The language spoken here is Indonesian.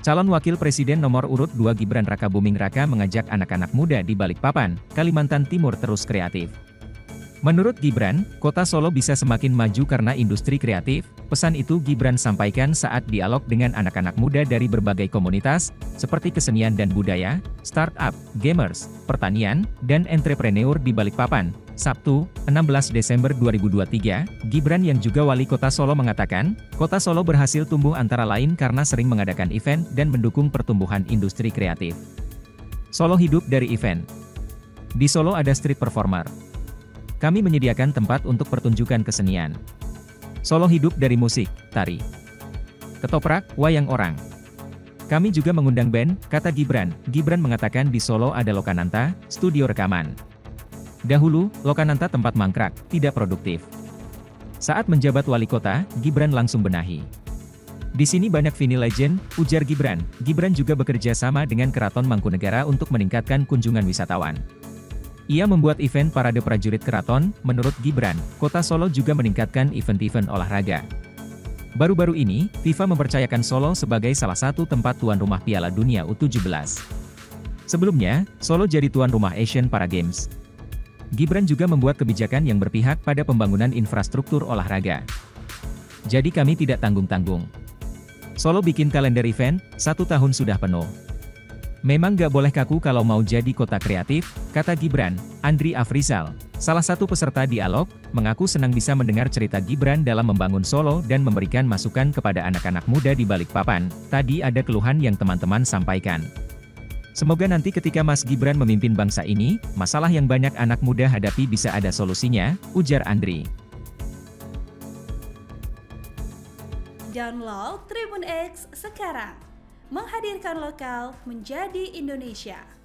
Calon Wakil Presiden nomor urut 2 Gibran Rakabuming Raka mengajak anak-anak muda di Balikpapan, Kalimantan Timur terus kreatif. Menurut Gibran, kota Solo bisa semakin maju karena industri kreatif. Pesan itu Gibran sampaikan saat dialog dengan anak-anak muda dari berbagai komunitas, seperti kesenian dan budaya, startup, gamers, pertanian, dan entrepreneur di Balikpapan. Sabtu, 16 Desember 2023, Gibran yang juga wali kota Solo mengatakan, kota Solo berhasil tumbuh antara lain karena sering mengadakan event dan mendukung pertumbuhan industri kreatif. Solo hidup dari event. Di Solo ada street performer. Kami menyediakan tempat untuk pertunjukan kesenian. Solo hidup dari musik, tari, ketoprak, wayang orang. Kami juga mengundang band, kata Gibran. Gibran mengatakan di Solo ada Lokananta, studio rekaman. Dahulu, Lokananta tempat mangkrak, tidak produktif. Saat menjabat wali kota, Gibran langsung benahi. Di sini banyak vinyl legend, ujar Gibran. Gibran juga bekerja sama dengan Keraton Mangkunegara untuk meningkatkan kunjungan wisatawan. Ia membuat event Parade Prajurit Keraton. Menurut Gibran, kota Solo juga meningkatkan event-event olahraga. Baru-baru ini, FIFA mempercayakan Solo sebagai salah satu tempat tuan rumah Piala Dunia U17. Sebelumnya, Solo jadi tuan rumah Asian Para Games. Gibran juga membuat kebijakan yang berpihak pada pembangunan infrastruktur olahraga. Jadi kami tidak tanggung-tanggung. Solo bikin kalender event, 1 tahun sudah penuh. Memang gak boleh kaku kalau mau jadi kota kreatif, kata Gibran. Andri Afrizal, salah satu peserta dialog, mengaku senang bisa mendengar cerita Gibran dalam membangun Solo dan memberikan masukan kepada anak-anak muda di Balikpapan. Tadi ada keluhan yang teman-teman sampaikan. Semoga nanti ketika Mas Gibran memimpin bangsa ini, masalah yang banyak anak muda hadapi bisa ada solusinya, ujar Andri. Download Tribun X sekarang. Menghadirkan lokal menjadi Indonesia.